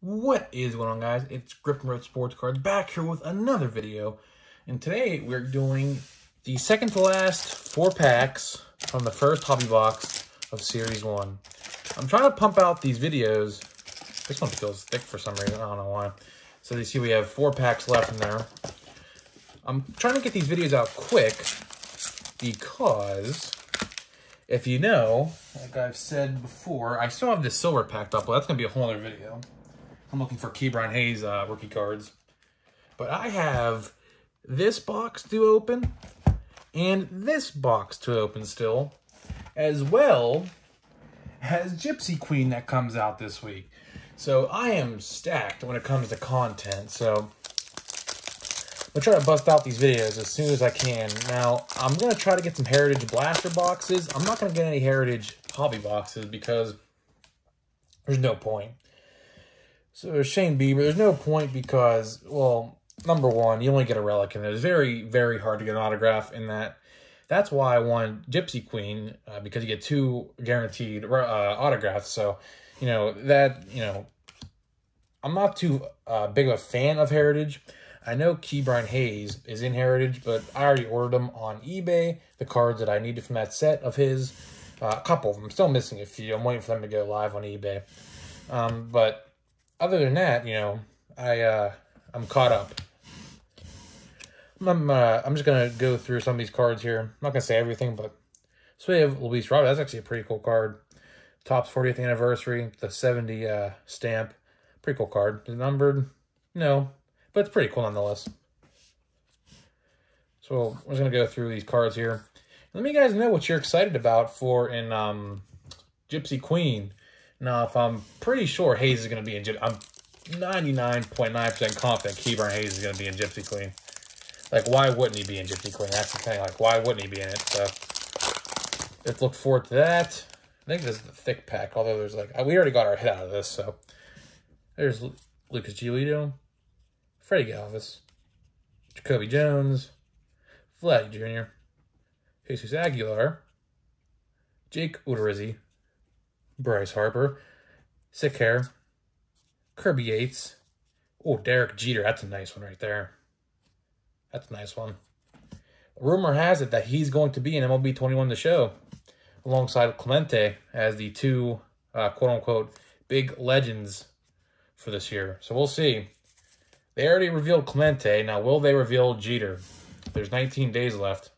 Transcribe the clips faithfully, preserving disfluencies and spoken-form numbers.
What is going on, guys? It's Grip n Rip Sports Cards back here with another video, and today we're doing the second to last four packs from the first hobby box of Series one. I'm trying to pump out these videos. This one feels thick for some reason. I don't know why. So you see we have four packs left in there. I'm trying to get these videos out quick because, if you know, like I've said before, I still have this silver packed up, but that's going to be a whole other video. I'm looking for Ke'Bryan Hayes uh, rookie cards. But I have this box to open and this box to open still, as well as Gypsy Queen that comes out this week. So I am stacked when it comes to content. So I'm trying to bust out these videos as soon as I can. Now, I'm going to try to get some Heritage Blaster boxes. I'm not going to get any Heritage Hobby boxes because there's no point. So Shane Bieber, there's no point because, well, number one, you only get a relic, and it's very, very hard to get an autograph in that. That's why I wanted Gypsy Queen, uh, because you get two guaranteed uh, autographs. So, you know, that, you know, I'm not too uh, big of a fan of Heritage. I know Ke'Bryan Hayes is in Heritage, but I already ordered them on eBay, the cards that I needed from that set of his. Uh, a couple of them. I'm still missing a few. I'm waiting for them to go live on eBay. Um, but other than that, you know, I, uh, I'm caught up. I'm, uh, I'm just going to go through some of these cards here. I'm not going to say everything, but so we have Luis Robert. That's actually a pretty cool card. Topps fortieth anniversary, the seventy uh, stamp. Pretty cool card. Is it numbered? No, but it's pretty cool nonetheless. So we're just going to go through these cards here. Let me guys know what you're excited about for in um, Gypsy Queen. Now, if I'm pretty sure Hayes is going to be in Gypsy, I'm ninety-nine point nine percent confident Ke'Bryan Hayes is going to be in Gypsy Queen. Like, why wouldn't he be in Gypsy Queen? That's the thing. Like, why wouldn't he be in it? So, let's look forward to that. I think this is the thick pack, although there's, like, we already got our hit out of this, so. There's Lu Lucas Giolito, Freddie Galvis, Jacoby Jones, Flagg Junior, Jesus Aguilar, Jake Udirizzi, Bryce Harper, Sick Hair, Kirby Yates. Oh, Derek Jeter. That's a nice one right there. That's a nice one. Rumor has it that he's going to be in M L B twenty-one The Show, alongside Clemente, as the two uh, quote-unquote big legends for this year. So we'll see. They already revealed Clemente. Now, will they reveal Jeter? There's nineteen days left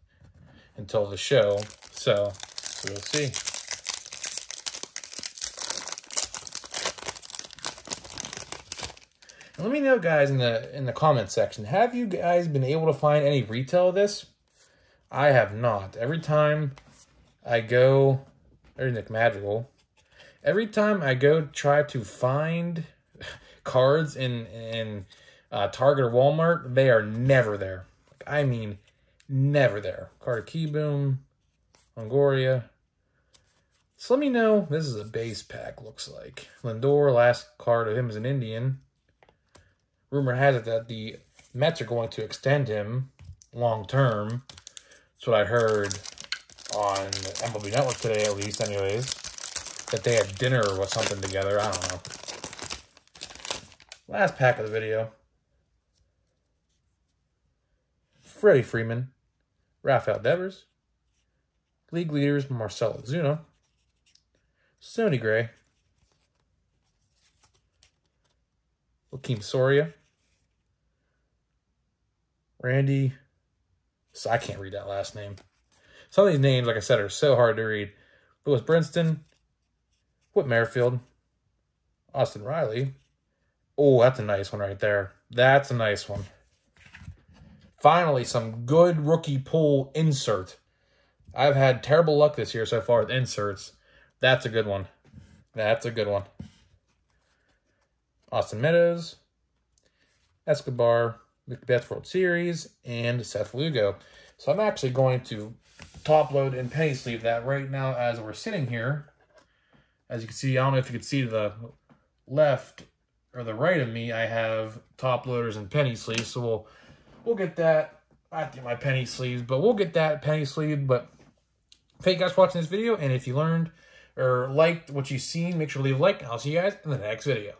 until the show, so we'll see. Let me know, guys, in the in the comment section. Have you guys been able to find any retail of this? I have not. Every time I go, there's Nick Madrigal. Every time I go try to find cards in in uh, Target or Walmart, they are never there. Like, I mean, never there. Card Keyboom, Longoria. So let me know. This is a base pack. Looks like Lindor. Last card of him is an Indian. Rumor has it that the Mets are going to extend him long-term. That's what I heard on M L B Network today, at least, anyways. That they had dinner or something together. I don't know. Last pack of the video. Freddie Freeman. Rafael Devers. League leaders Marcelo Zuna. Sonny Gray. Joaquin Soria. Randy, so I can't read that last name. Some of these names, like I said, are so hard to read. Lewis Brinston, Whit Merrifield, Austin Riley. Oh, that's a nice one right there. That's a nice one. Finally, some good rookie pull insert. I've had terrible luck this year so far with inserts. That's a good one. That's a good one. Austin Meadows, Escobar, McBeth's World Series, and Seth Lugo. So I'm actually going to top load and penny sleeve that right now as we're sitting here. As you can see, I don't know if you can see to the left or the right of me, I have top loaders and penny sleeves. So we'll we'll get that. I think my penny sleeves, but we'll get that penny sleeve. But thank you guys for watching this video. And if you learned or liked what you've seen, make sure to leave a like. And I'll see you guys in the next video.